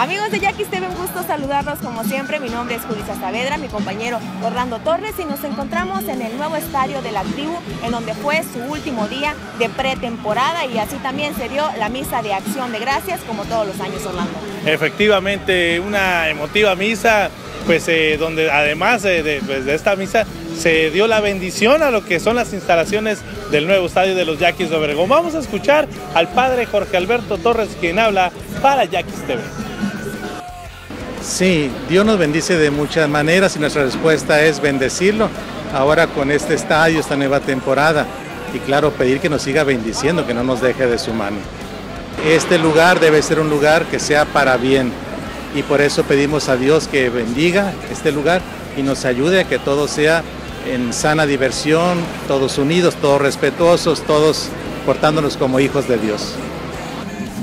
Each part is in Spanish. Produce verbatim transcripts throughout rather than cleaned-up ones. Amigos de Yaquis T V, un gusto saludarlos como siempre. Mi nombre es Julissa Saavedra, mi compañero Orlando Torres, y nos encontramos en el nuevo estadio de la tribu, en donde fue su último día de pretemporada, y así también se dio la misa de acción de gracias, como todos los años, Orlando. Efectivamente, una emotiva misa, pues eh, donde además eh, de, pues, de esta misa se dio la bendición a lo que son las instalaciones del nuevo estadio de los Yaquis de Obregón. Vamos a escuchar al padre Jorge Alberto Torres, quien habla para Yaquis T V. Sí, Dios nos bendice de muchas maneras y nuestra respuesta es bendecirlo. Ahora con este estadio, esta nueva temporada, y claro, pedir que nos siga bendiciendo, que no nos deje de su mano. Este lugar debe ser un lugar que sea para bien, y por eso pedimos a Dios que bendiga este lugar y nos ayude a que todo sea en sana diversión, todos unidos, todos respetuosos, todos portándonos como hijos de Dios.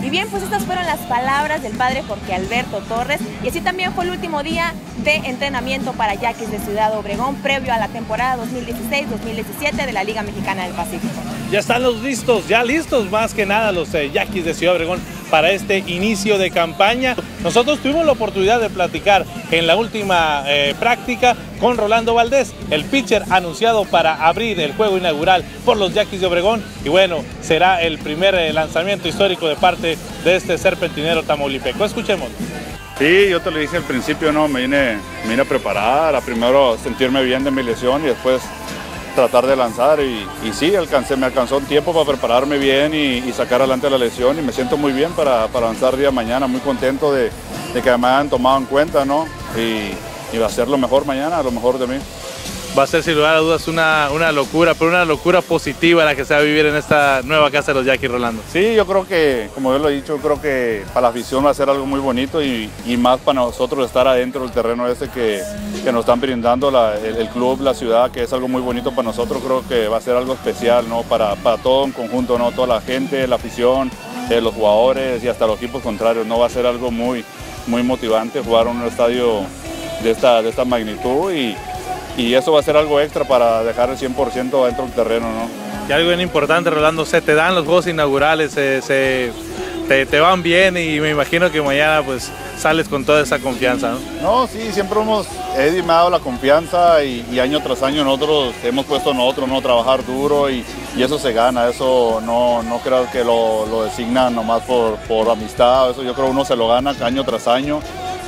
Y bien, pues estas fueron las palabras del padre Jorge Alberto Torres, y así también fue el último día de entrenamiento para Yaquis de Ciudad Obregón, previo a la temporada dos mil dieciséis dos mil diecisiete de la Liga Mexicana del Pacífico. Ya están los listos, ya listos más que nada los eh, Yaquis de Ciudad Obregón para este inicio de campaña. Nosotros tuvimos la oportunidad de platicar en la última eh, práctica con Rolando Valdés, el pitcher anunciado para abrir el juego inaugural por los Yaquis de Obregón, y bueno, será el primer eh, lanzamiento histórico de parte de este serpentinero tamaulipeco. Escuchemos. Sí, yo te lo dije al principio, no, me vine, me vine a preparar, a primero sentirme bien de mi lesión y después tratar de lanzar, y, y sí, alcancé, me alcanzó un tiempo para prepararme bien y, y sacar adelante la lesión, y me siento muy bien para, para lanzar día de mañana, muy contento de, de que me hayan tomado en cuenta, ¿no? Y, y va a ser lo mejor mañana, lo mejor de mí. Va a ser sin lugar a dudas una, una locura, pero una locura positiva la que se va a vivir en esta nueva casa de los Yaquis, Rolando. Sí, yo creo que, como yo lo he dicho, yo creo que para la afición va a ser algo muy bonito, y, y más para nosotros estar adentro del terreno este que, que nos están brindando la, el, el club, la ciudad, que es algo muy bonito para nosotros. Creo que va a ser algo especial, ¿no? Para, para todo en conjunto, ¿no? Toda la gente, la afición, eh, los jugadores y hasta los equipos contrarios, ¿no? Va a ser algo muy, muy motivante jugar en un estadio de esta, de esta magnitud, y Y eso va a ser algo extra para dejar el cien por ciento dentro del terreno, ¿no? Y algo bien importante, Rolando, se te dan los juegos inaugurales, se, se, te, te van bien, y me imagino que mañana pues sales con toda esa confianza, ¿no? No, sí, siempre hemos, Eddie me ha dado la confianza, y, y año tras año nosotros hemos puesto nosotros, ¿no? Trabajar duro, y, y eso se gana, eso no, no creo que lo, lo designan nomás por, por amistad, eso yo creo uno se lo gana año tras año.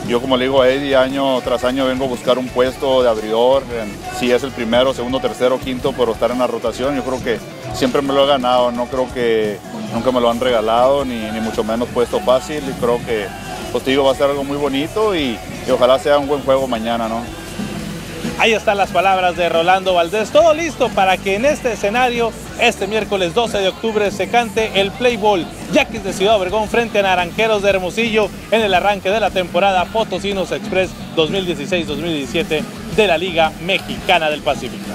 Yo, como le digo a Eddie, año tras año vengo a buscar un puesto de abridor, si sí, es el primero, segundo, tercero, quinto, pero estar en la rotación, yo creo que siempre me lo he ganado, no creo que nunca me lo han regalado, ni, ni mucho menos puesto fácil, y creo que, pues digo, va a ser algo muy bonito, y, y ojalá sea un buen juego mañana, ¿no? Ahí están las palabras de Rolando Valdés, todo listo para que en este escenario, este miércoles doce de octubre, se cante el play ball Yaquis de Ciudad Obregón frente a Naranjeros de Hermosillo en el arranque de la temporada Potosinos Express dos mil dieciséis dos mil diecisiete de la Liga Mexicana del Pacífico.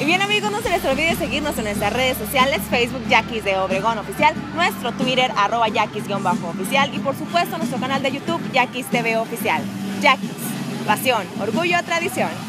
Y bien, amigos, no se les olvide seguirnos en nuestras redes sociales, Facebook Yaquis de Obregón Oficial, nuestro Twitter arroba Yaquis-Oficial, y por supuesto nuestro canal de YouTube Yaquis T V Oficial. Yaquis, pasión, orgullo, tradición.